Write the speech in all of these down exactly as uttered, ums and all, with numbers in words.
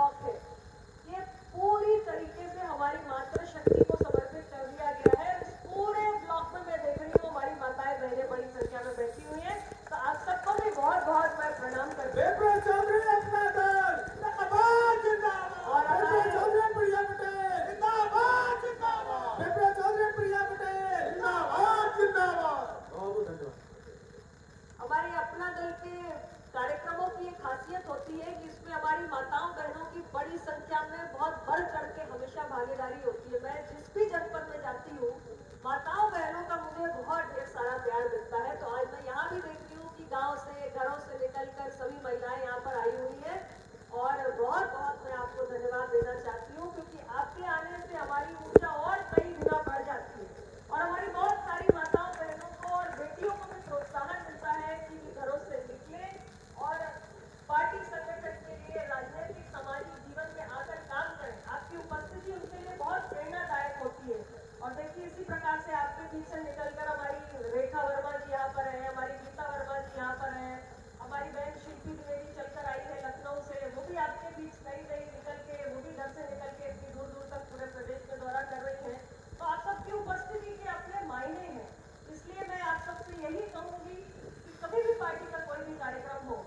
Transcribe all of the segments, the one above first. Block थे, ये पूरी तरीके से हमारी मातृशक्ति को समर्पित कर दिया गया है। इस पूरे ब्लॉक में मैं देख रही हूँ हमारी माताएं बहने बड़ी संख्या में बैठी हुई हैं, तो आप सबको भी बहुत बहुत मैं प्रणाम करती हूँ। हमारी अपना दल के कार्यक्रमों की एक खासियत होती है कि इसमें हमारी माताओं बहनों की बड़ी संख्या में बहुत बढ़ चढ़ के हमेशा भागीदारी होती है। मैं जिस भी जनपद में जाती हूँ माताओं बहनों का मुझे बहुत ढेर सारा प्यार मिलता है। तो आज मैं यहाँ भी देखती हूँ कि गांव से घरों से निकलकर सभी महिलाएं यहाँ पर आई हुई है और बहुत बहुत मैं आपको धन्यवाद देना चाहती हूँ, क्योंकि आपके आने से हमारी ऊर्जा और कई गुना बढ़ जाती है और हमारी बहुत सारी माताओं बहनों को और बेटियों को भी प्रोत्साहन मिलता है कि घरों से निकले और पार्टी संगठन के लिए राजनीतिक सामाजिक जीवन में आकर काम करें। आपकी उपस्थिति उनके लिए बहुत प्रेरणादायक होती है। और देखिए इसी प्रकार से आपके बीच से निकलकर हमारी रेखा वर्मा जी यहाँ पर है, हमारी गीता वर्मा जी यहाँ पर है, हमारी बहन शिल्पी द्विवेदी चलकर आई है लखनऊ से, वो भी आपके बीच नई नई निकल के वो भी घर से निकल के इतनी दूर दूर तक पूरे प्रदेश में दौरा कर रही है। तो आप सबकी उपस्थिति के अपने मायने हैं, इसलिए मैं आप सबसे यही कहूँगी कि कभी भी पार्टी का कोई भी कार्यक्रम हो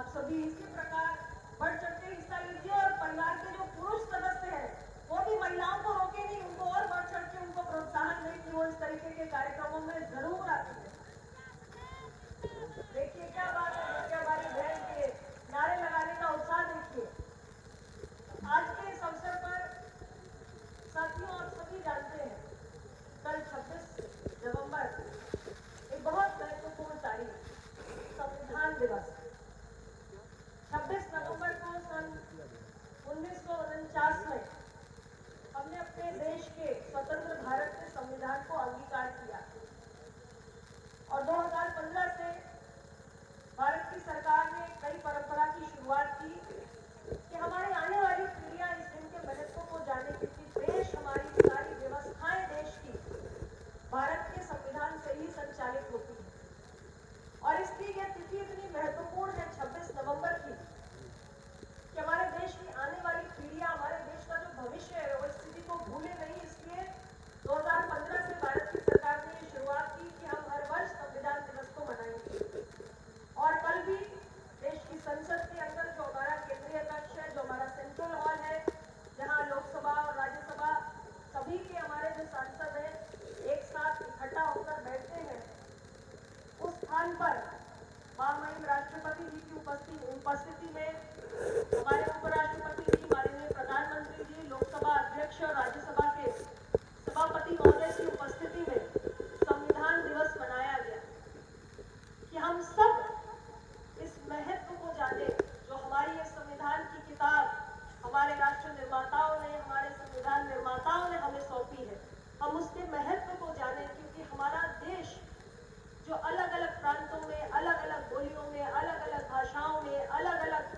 आप सभी इसी प्रकार बढ़ चढ़ के हिस्सा लीजिए और परिवार के जो पुरुष सदस्य हैं वो भी महिलाओं को रोके नहीं, उनको और बढ़ चढ़ के उनको प्रोत्साहन दें कि वो इस तरीके के कार्यक्रमों में जरूर आते हैं। देखिए क्या बात है कि हमारी बहन के नारे लगाने का उत्साह देखिए। आज के इस अवसर पर साथियों आप सभी जानते हैं कल छब्बीस नवम्बर एक बहुत महत्वपूर्ण तारीख संविधान दिवस छब्बीस नवंबर को सन उन्नीस सौ उनचास में हमने अपने देश के स्वतंत्र भारत के संविधान को अंगीकार किया और दो हज़ार पंद्रह से भारत की सरकार ने कई परंपरा की शुरुआत की कि हमारे आने वाली पीढ़ियां इस दिन के महत्व को जाने क्योंकि देश हमारी सारी व्यवस्थाएं देश की भारत के संविधान से ही संचालित होती है और इसलिए यह तिथि इतनी महत्वपूर्ण है छब्बीस नवंबर की कि हमारे देश की आने वाली पीढ़ियां हमारे देश का जो भविष्य है वो स्थिति को भूले नहीं। इसलिए दो हज़ार पंद्रह से भारत की सरकार ने ये शुरुआत की कि हम हर वर्ष संविधान दिवस को मनाएंगे और कल भी देश की संसद के अंदर जो हमारा केंद्रीय कक्ष है जो हमारा सेंट्रल हॉल है जहाँ लोकसभा और राज्यसभा सभी के हमारे जो सांसद हैं एक साथ इकट्ठा होकर बैठते हैं उस स्थान पर महामहिम राष्ट्रपति जी की उपस्थिति में हमारे उपराष्ट्रपति जी माननीय प्रधानमंत्री जी लोकसभा अध्यक्ष और राज्यसभा के सभापति महोदय की उपस्थिति में संविधान दिवस मनाया गया कि हम सब इस महत्व को जाने जो हमारी ये संविधान की किताब हमारे राष्ट्र निर्माताओं ने हमारे संविधान निर्माताओं ने हमें सौंपी है हम उसके महत्व को जाने क्योंकि हमारा देश जो अलग अलग प्रांतों में अलग अलग बोलियों में अलग अलग भाषाओं में अलग अलग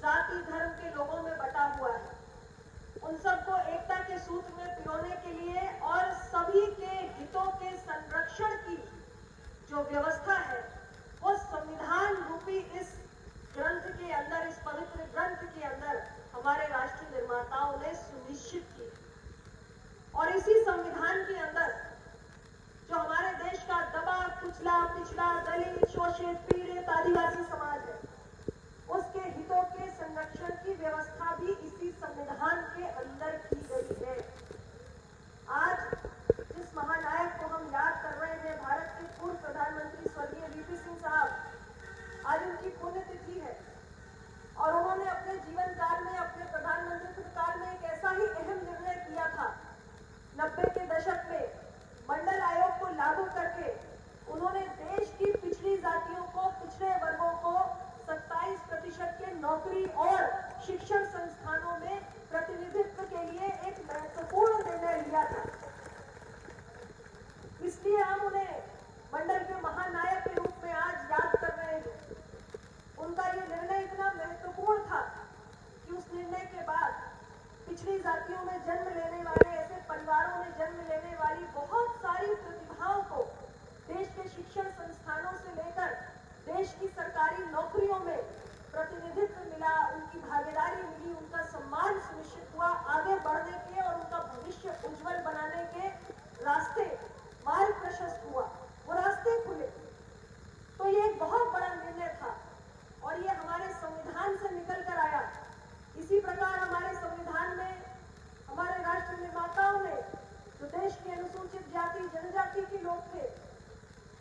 जाति धर्म के लोगों में बटा हुआ है उन सबको एकता के सूत्र में पिरोने के लिए और सभी के हितों के संरक्षण की जो व्यवस्था है वो संविधान रूपी इस ग्रंथ के अंदर इस पवित्र ग्रंथ के अंदर हमारे राष्ट्र निर्माताओं ने सुनिश्चित की और इसी संविधान के अंदर जो हमारे देश का दबा कुचला पिछड़ा दलित शोषित पीड़ित आदिवासी समाज है उसके हितों के संरक्षण की व्यवस्था भी इसी संविधान के अंदर की गई है। आज जिस महानायक को हम याद कर रहे हैं भारत के पूर्व प्रधानमंत्री स्वर्गीय वीपी सिंह साहब आज उनकी पुण्यतिथि है और उन्होंने अपने जीवन काल में अपने प्रधानमंत्री काल में एक ऐसा ही अहम निर्णय किया था। नब्बे के दशक में मंडल आयोग को लागू करके उन्होंने देश की पिछड़ी जातियों को पिछड़े वर्गों को सत्ताईस प्रतिशत के नौकरी और शिक्षण संस्थानों में प्रतिनिधित्व के लिए एक महत्वपूर्ण निर्णय लिया था। इसलिए हम उन्हें मंडल के महानायक के रूप में आज याद कर रहे हैं। उनका ये निर्णय इतना महत्वपूर्ण था कि उस निर्णय के बाद पिछड़ी जातियों में जन्म लेने वाले ऐसे परिवारों में जन्म लेने वाली बहुत सारी प्रतिभाओं को देश के शिक्षण संस्थानों से लेकर देश की सरकारी नौकरियों में प्रतिनिधित्व मिला उनकी भागीदारी मिली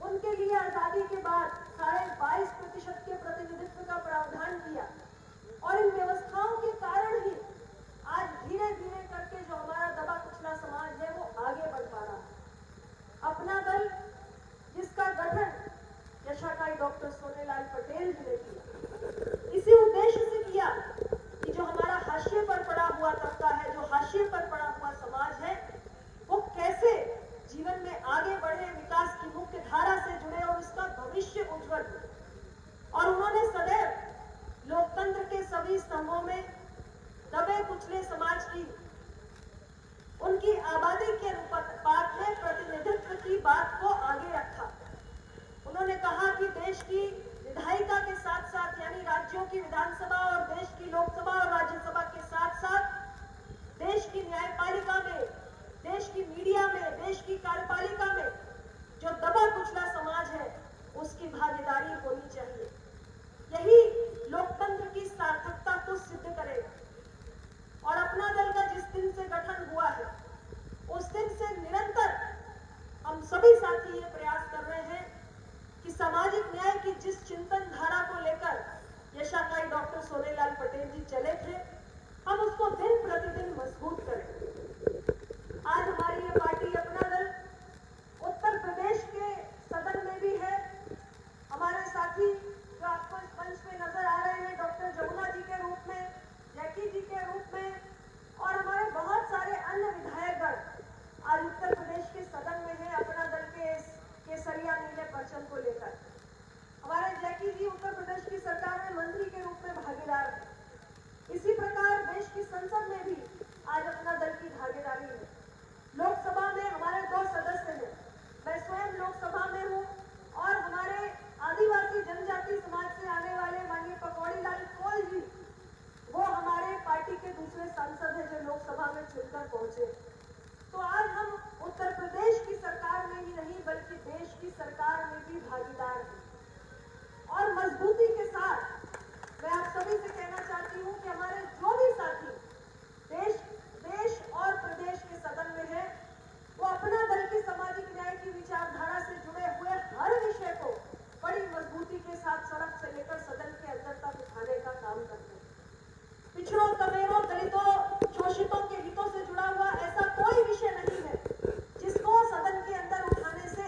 उनके लिए आजादी के बाद साढ़े बाईस प्रतिशत के प्रतिनिधित्व का प्रावधान किया। और इन व्यवस्थाओं के कारण ही आज धीरे धीरे करके जो हमारा दबा कुचला समाज है वो आगे बढ़ पा रहा है। अपना दल जिसका गठन यशाकाई डॉक्टर सोनेलाल पटेल जी ने किया, इसी उद्देश्य से किया कि जो हमारा हाशिए पर पड़ा हुआ तबका है, जो हाशिए पर पड़ा हुआ समाज है, वो कैसे जीवन में आगे बढ़े, विकास की मुख्य धारा से जुड़े और उसका भविष्य उज्जवल हो। और उन्होंने सदैव लोकतंत्र के सभी स्तंभों में दबे कुचले समाज की, उनकी आबादी के अनुपात में प्रतिनिधित्व की बात को आगे रखा। उन्होंने कहा कि देश की विधायिका के साथ साथ, यानी राज्यों की विधानसभा और देश की लोकसभा और राज्यसभा के साथ साथ देश की न्यायपालिका में, देश की मीडिया में, देश की कार्यपालिका में जो दबा कुचला समाज है उसकी भागीदारी होनी चाहिए। यही लोकतंत्र की सार्थकता को सिद्ध करेगा। और अपना दल का जिस दिन से गठन हुआ है उस दिन से निरंतर हम सभी साथी ये प्रयास कर रहे हैं कि सामाजिक न्याय की जिस चिंतन धारा को लेकर यशाकाई डॉक्टर सोनेलाल पटेल जी चले थे, हम उसको दिन प्रतिदिन मजबूत करें। आज हमारी ये पार्टी अपना दल उत्तर प्रदेश के सदन में भी है। हमारे साथी जो आपको इस मंच पे नजर आ रहे हैं, डॉक्टर जमुना जी के रूप में, जैकी जी के रूप में और हमारे बहुत सारे अन्य विधायकगण आज उत्तर प्रदेश के सदन में है अपना दल के केसरिया नीले परचम को लेकर। हमारे जैकी जी उत्तर प्रदेश की सरकार में मंत्री के रूप में भागीदार है। इसी प्रकार देश की संसद में भी आज अपना दल की भागीदारी है। लोकसभा में हमारे दो सदस्य हैं, मैं स्वयं लोकसभा में हूँ और हमारे आदिवासी जनजाति समाज से आने वाले माननीय पकौड़ी लाल कोल जी, वो हमारे पार्टी के दूसरे सांसद है जो लोकसभा में चुनकर पहुंचे। तो आज हम उत्तर प्रदेश की सरकार में ही नहीं बल्कि देश की सरकार में भी भागीदार हैं। और मजबूती के साथ मैं आप सभी से कहना चाहती हूं कि हमारे जो भी साथी देश देश और प्रदेश के सदन में हैं, वो अपना दल की सामाजिक न्याय की विचारधारा से जुड़े हुए हर विषय को बड़ी मजबूती के साथ सड़क से लेकर सदन के अंदर तक उठाने का काम करते हैं। पिछड़ों, कमेरों, दलितों, शोषितों के हितों से जुड़ा हुआ ऐसा कोई विषय नहीं है जिसको सदन के अंदर उठाने से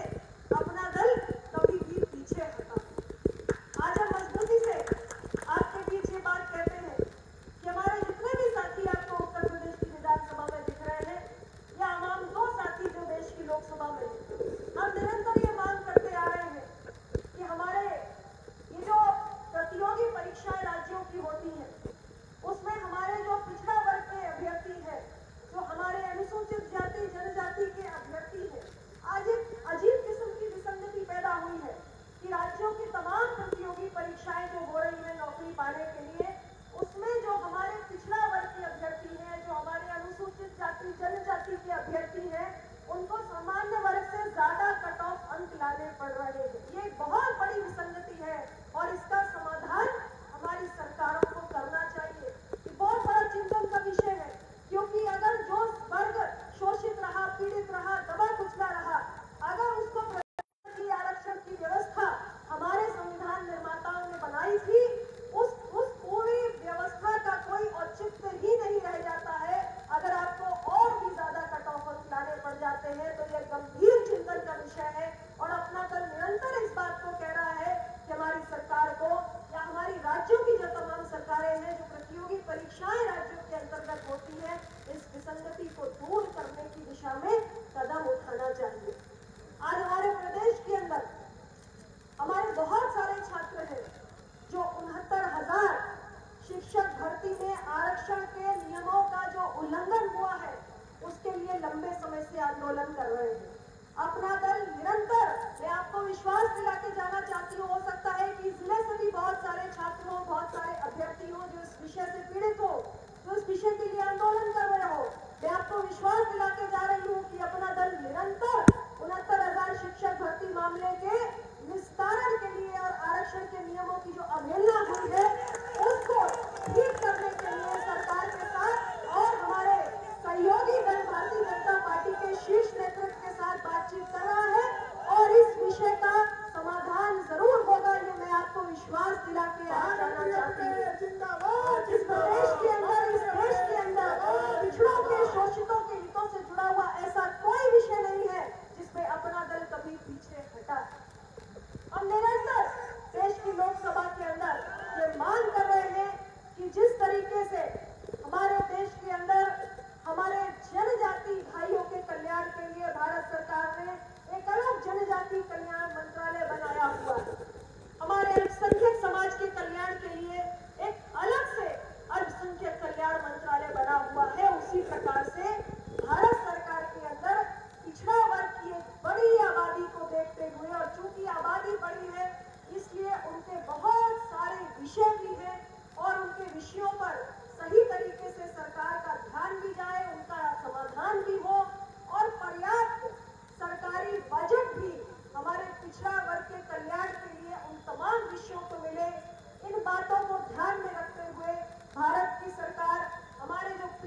अपना दल कभी भी पीछे हटा। आज हम मजबूती से आपके बीच ये बात कहते हैं कि हमारे जितने भी साथी आपको उत्तर प्रदेश की विधानसभा में दिख रहे हैं या हमारे दो साथी जो देश की लोकसभा में, हम निरंतर ये मांग करते आ रहे हैं कि हमारे ये जो प्रतियोगी परीक्षाएं राज्यों की होती है उसमें हमारे जो पिछड़ा वर्ग के अभ्यर्थी हैं, जो हमारे अनुसूचित जाति जनजाति के अभ्यर्थी हैं, आज एक अजीब किस्म की विसंगति पैदा हुई है कि राज्यों की तमाम प्रतियोगी परीक्षाएं जो हो रही है नौकरी पाने के लिए, उसमें जो हमारे पिछड़ा वर्ग के अभ्यर्थी हैं, जो हमारे अनुसूचित जाति जनजाति के अभ्यर्थी हैं, उनको सामान्य वर्ग से ज्यादा कट ऑफ अंक लाने पड़ रहे हैं। ये बहुत बड़ी विसंगति है और इसका समाधान हमारी सरकारों को करना चाहिए। ये बहुत बड़ा चिंतन का विषय है क्योंकि अगर जो वर्ग शोषित रहा, पीड़ित रहा, दबा कुचला रहा, अगर उसको प्रतिनिधि आरक्षण की व्यवस्था हमारे संविधान निर्माताओं ने बनाई थी, उस उस पूरी व्यवस्था का कोई औचित्य ही नहीं रह जाता है अगर आपको और भी ज्यादा कट ऑफ अंक लाने पड़ जाते हैं। तो यह गंभीर चिंतन का विषय है और अपना दल निरंतर इस बात को कह रहा है कि हमारी सरकार को या हमारी राज्यों की जो तमाम सरकारें हैं, जो प्रतियोगी परीक्षाएं राज्यों के अंतर्गत होती है, इस विसंगति को दूर करने की दिशा में कदम उठाना चाहिए। आज हमारे प्रदेश के अंदर हमारे बहुत सारे छात्र हैं जो उनहत्तर हजार शिक्षक भर्ती में आरक्षण के नियमों का जो उल्लंघन हुआ है उसके लिए लंबे समय से आंदोलन कर रहे हैं। अपना दल निरंतर, मैं आपको विश्वास दिला के जाना चाहती हूँ, हो सकता है कि जिले से भी बहुत सारे छात्र हो, बहुत सारे अभ्यर्थी हो जो इस विषय से पीड़ित हो, जो इस विषय के लिए आंदोलन कर रहे हो। मैं आपको विश्वास दिला के जा रही हूँ कि अपना दल निरंतर उनहत्तर हजार शिक्षक भर्ती मामले के निस्तारण के लिए और आरक्षण के नियमों की जो अवहेलना हुई है उसको ठीक करने के लिए सरकार के साथ और हमारे सहयोगी दल भारतीय जनता पार्टी के शीर्ष नेतृत्व के साथ बातचीत कर रहा है और इस विषय का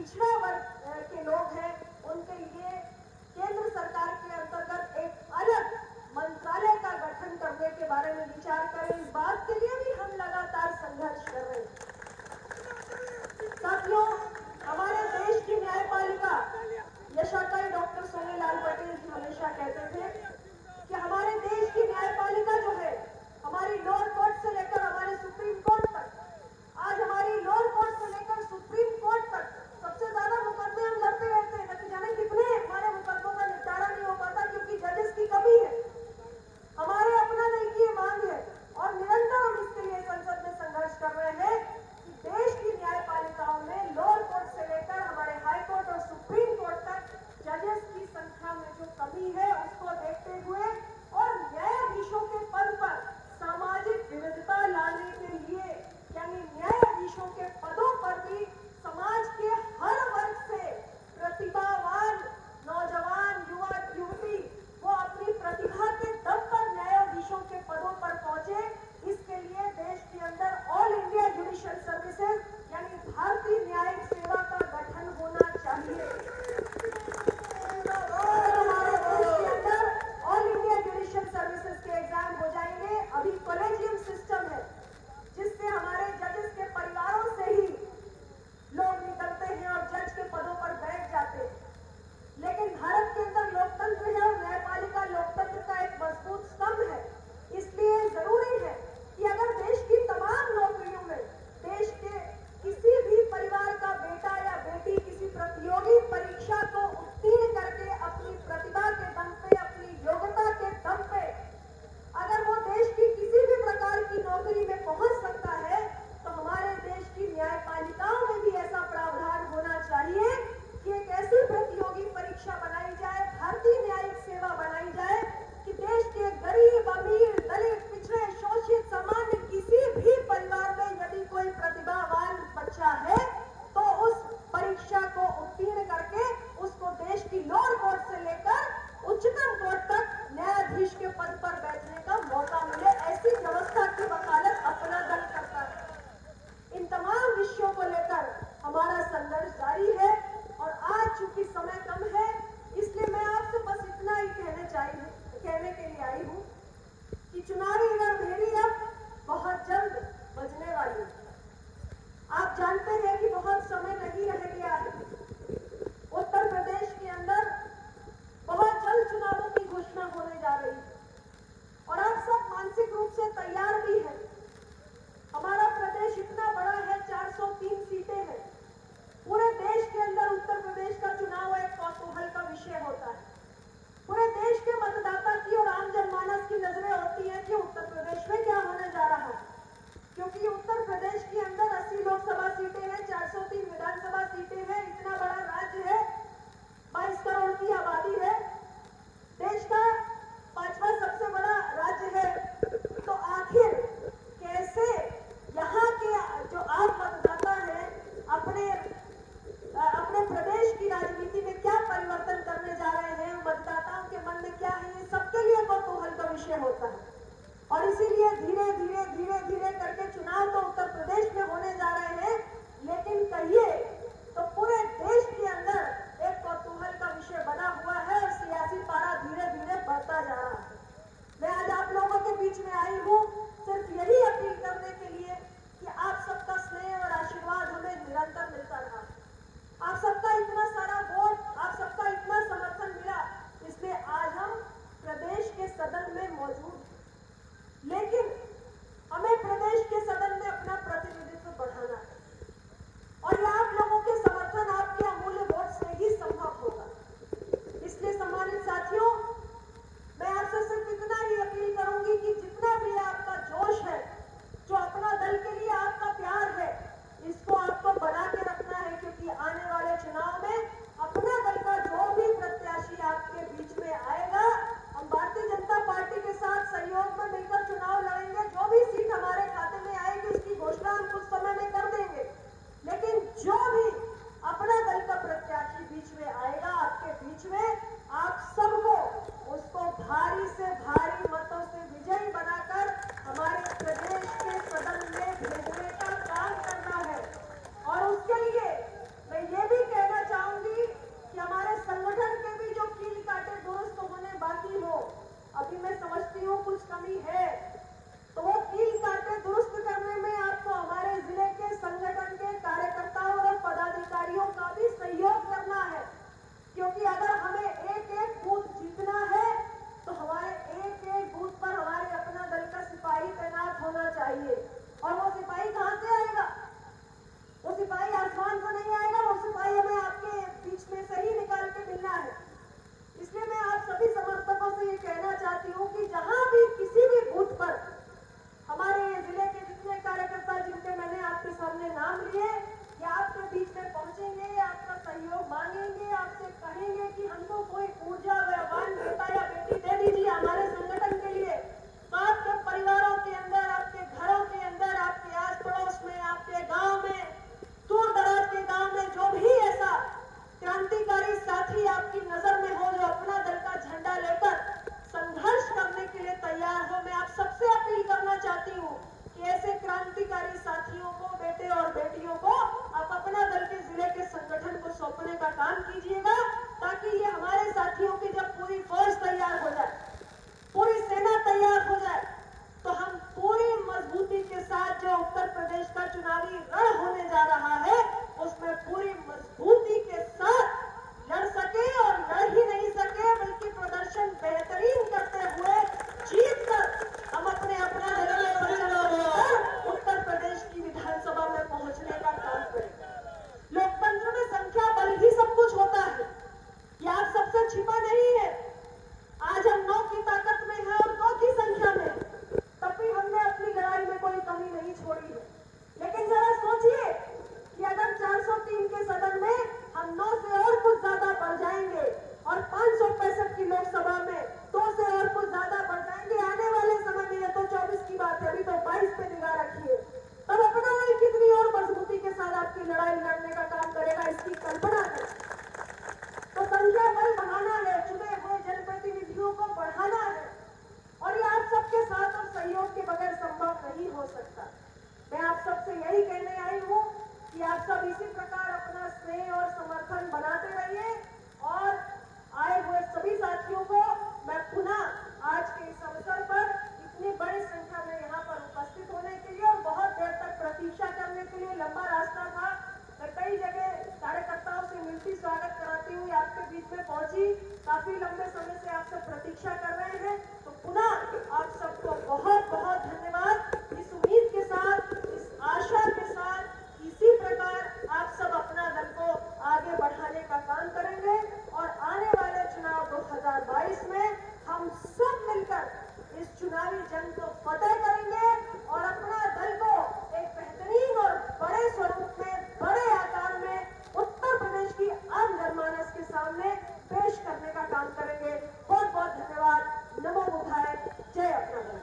पिछड़े वर्ग के लोग हैं उनके लिए केंद्र सरकार के अंतर्गत एक अलग मंत्रालय का गठन करने के बारे में विचार करें। इस बात के लिए भी हम लगातार संघर्ष कर रहे हैं। साथियों, हमारे देश की न्यायपालिका यशाकार डॉक्टर सोनी लाल पटेल जी हमेशा कहते थे कि हमारे देश की न्यायपालिका जो है हमारी लोअर कोर्ट से लेकर हमारे सुप्रीम कोर्ट तक, आज हमारी लोअर कोर्ट से लेकर सुप्रीम कोर्ट तक सबसे ज्यादा मुकदमे हम लड़ते रहते हैं। न जाने कितने हमारे मुकदमों का निपटारा नहीं हो पाता क्योंकि जजेस की कमी है। हमारे अपना नहीं की मांग है और निरंतर हम इसके लिए संसद में संघर्ष कर रहे हैं कि देश की न्यायपालिकाओं में लोअर कोर्ट से लेकर हमारे हाईकोर्ट और सुप्रीम कोर्ट तक जजेस की संख्या में जो कमी है उसको देखते हुए और न्यायाधीशों के पद पर सामाजिक विविधता लाने के लिए, यानी न्यायाधीशों के पदों पर भी समाज के हर वर्ग से प्रतिभावान नौजवान युवा युवती वो अपनी प्रतिभा के दम पर न्यायाधीशों के पदों पर पहुंचे, इसके लिए देश के अंदर ऑल इंडिया जुडिशियल सर्विसेज यानी भारतीय न्यायिक सेवा का गठन होना चाहिए। अभी कॉलेजियम सिस्टम है जिससे हमारे जजेस के परिवारों से ही लोग निकलते हैं और जज के पदों पर बैठ जाते हैं, लेकिन भारत के अंदर लोकतंत्र है और न्यायपालिका लोकतंत्र का एक मजबूत स्तंभ है। इसलिए जरूरी है कि अगर देश की तमाम नौकरियों में देश के किसी भी परिवार का बेटा या बेटी किसी प्रतियोगी परीक्षा को उत्तीर्ण करके अपनी प्रतिभा के दम पे, अपनी योग्यता के दम पे अगर वो देश की किसी भी प्रकार की नौकरी में पहुंच सकता है तो हमारे देश की न्यायपालिकाओं में भी ऐसा प्रावधान होना चाहिए कि एक ऐसी प्रतियोगी परीक्षा बनाई जाए, भारतीय न्यायिक सेवा बनाई जाए कि देश के गरीब, अमीर, दलित, पिछड़े, शोषित, सामान्य किसी भी परिवार में यदि कोई प्रतिभावान बच्चा है तो उस परीक्षा को उत्तीर्ण करके उसको देश की लोअर कोर्ट से लेकर उच्चतम कोर्ट तक न्यायाधीश के पद पर बैठने का मौका मिले, ऐसी व्यवस्था की वकालत अपना दल करता है। इन तमाम विषयों को लेकर हमारा संघर्ष जारी है और आज चूंकि समय कम है इसलिए मैं आपसे बस इतना ही कहने चाहिए कहने के लिए आई हूँ कि चुनावी रणभेरी अब बहुत जल्द बजने वाली है। आप जानते हैं कि बहुत समय नहीं रह गया है। उत्तर प्रदेश के अंदर बहुत जल्द चुनावों की घोषणा होने जा रही है और आप सब मानसिक रूप से तैयार भी हैं। हमारा प्रदेश इतना बड़ा है, चार सौ तीन सीटें हैं। पूरे देश के अंदर उत्तर प्रदेश का चुनाव एक कौतूहल का विषय होता है। पूरे देश के मतदाता की और आम जनमानस की नजरें होती हैं कि उत्तर प्रदेश का काम कीजिएगा, ताकि ये हमारे साथियों की जब पूरी फौज तैयार हो जाए, पूरी सेना तैयार हो जाए, तो हम पूरी मजबूती के साथ जो उत्तर प्रदेश का चुनावी रण होने जा रहा है उसमें पूरी मजबूती के साथ लड़ सके, और लड़ ही नहीं सके बल्कि प्रदर्शन बेहतरीन करते हुए जीत कर हम अपने अपना उत्तर प्रदेश की विधानसभा में पहुंचने का काम करेंगे। लोकतंत्र में संख्या बल ही सब कुछ होता है, ये आप सबसे छिपा नहीं है। आज हम नौ की ताकत में हैं और नौ की संख्या में, तब भी हमने अपनी लड़ाई में कोई कमी नहीं छोड़ी है। लेकिन जरा सोचिए कि अगर चार सौ तीन के सदन में हम नौ से और कुछ ज्यादा बढ़ जाएंगे और पाँच सौ पैंसठ की लोकसभा में दो से और कुछ ज्यादा बढ़ जाएंगे आने वाले समय में, तो चौबीस की बात है, अभी तो बाईस पे निगाह रखिए, तब अपना दल कितनी और मजबूती के साथ आपकी लड़ाई लड़ने का काम करेगा, इसकी कल्पना करें। तो संख्या बल बढ़ाना है, चुने हुए जनप्रतिनिधियों को बढ़ाना है, और ये आप सबके साथ और सहयोग के बगैर संभव नहीं हो सकता। मैं आप सबसे यही कहने आई हूँ कि आप सब इसी प्रकार अपना स्नेह और समर्थन बनाते रहिए, और आए हुए सभी साथियों को मैं पुनः आज के इस अवसर पर इतनी बड़ी संख्या में यहाँ पर उपस्थित होने के लिए और बहुत देर तक प्रतीक्षा करने के लिए, लंबा रास्ता था, मैं कई जगह कार्यकर्ताओं से मिलती स्वागत कराती हुई आपके बीच में पहुंची, काफी लंबे समय से आप सब प्रतीक्षा कर रहे हैं, तो पुनः आप सबको बहुत बहुत धन्यवाद। इस उम्मीद के साथ, इस आशा के साथ, इसी प्रकार आप सब अपना दल को आगे बढ़ाने का काम करेंगे, और आने वाले चुनाव दो हज़ार बाईस में हम सब मिलकर इस चुनावी जंग को फतेह करेंगे और अपना दल को एक बेहतरीन और बड़े स्वरूप में, बड़े आकार में उत्तर प्रदेश की आम जनमानस के सामने पेश करने का काम करेंगे। बहुत बहुत धन्यवाद। नमो बुद्धाय। जय अपना दल।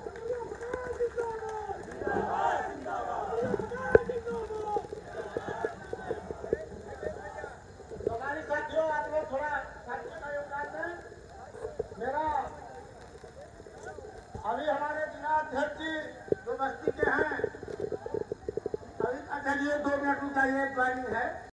थोड़ा साथियों का योगदान है मेरा। अभी हमारे जिला अध्यक्ष जी जो बस्ती के हैं, अभी अध्यक्ष जी दो मिनट का ये ज्वाइनिंग है।